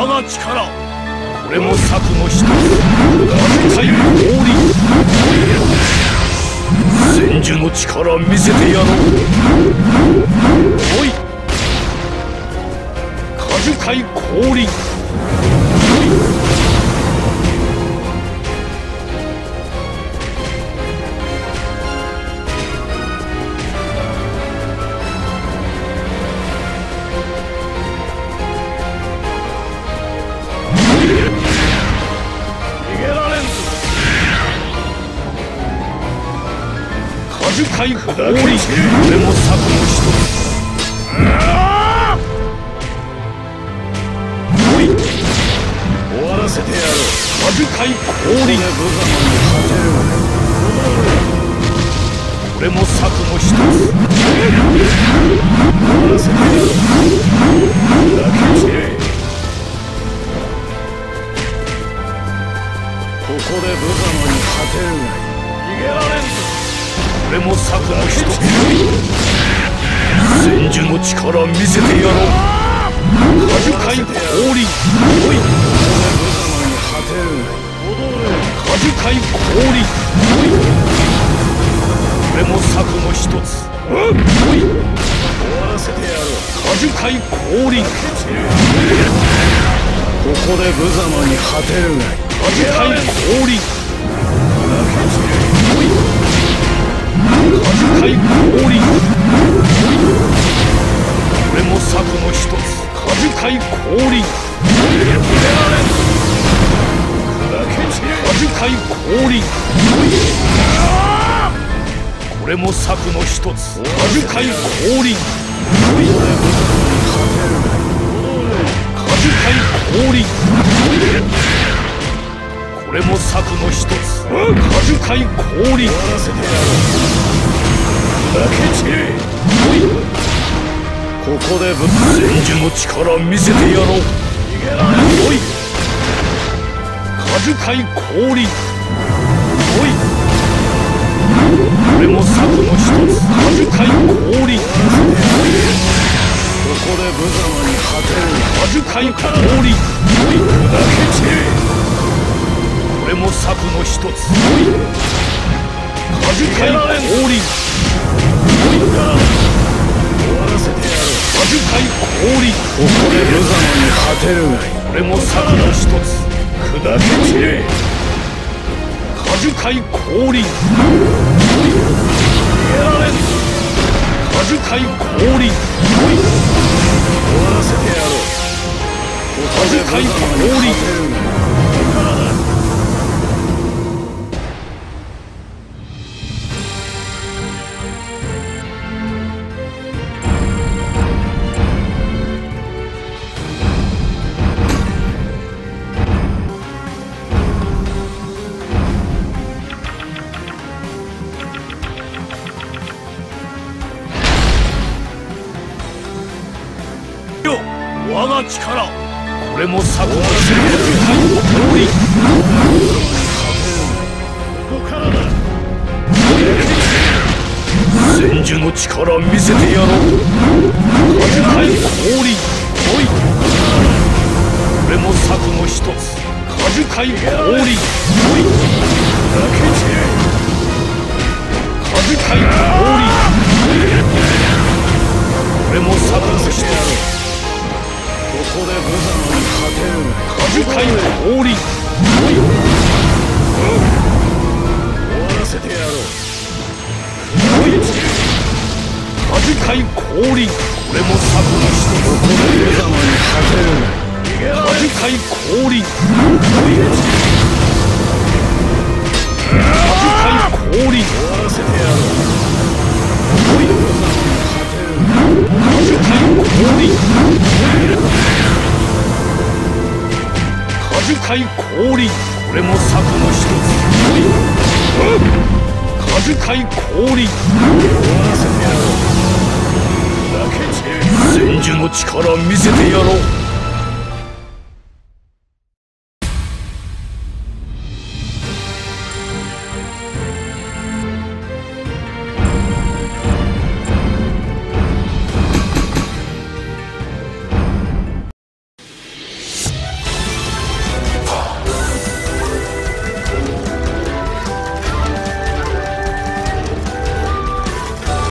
我が力これも策の一つ何かより氷千手の力見せてやろうおい果樹界降臨 海降臨これも策の一つ終わらせてやろう魔樹海降臨これも策の一つ終わらせてやろうだけ散れここで無様に勝てるが逃げられんぞ 俺も策の一つ千手の力見せてやろう果樹界降臨おい果樹界降臨おい俺も策の一つおい終わらせてやろう果樹界降臨ここで無様に果てるがい果樹界降臨 海降臨俺も策の一つ果樹海降臨果樹海降臨これも策の一つ果樹海降臨果樹海降臨これも策の一つ果樹海降臨 ここで千手の力見せてやろうおい果樹界降臨おい俺も策の一つ果樹界降臨ここで無様に果てる果樹界降臨俺も策の一つ果樹界降臨 俺も策の一つ砕け散れ果樹界降臨果樹界降臨終わらせてやろう果樹界降臨 我が力これも策の一つ千手の力見せてやろう果樹界降臨おいこれも策の一つ果樹界降臨おい果樹界降臨これも策の一つ ここで無様に果樹界降臨終わらせてやろう果樹界降臨これも策の一つここで無様に果てる果樹界降臨果樹界降臨終わらせてやろう果樹界降臨 果樹界降臨これも策の一つ果樹界降臨終わらせてやろう千手の力見せてやろう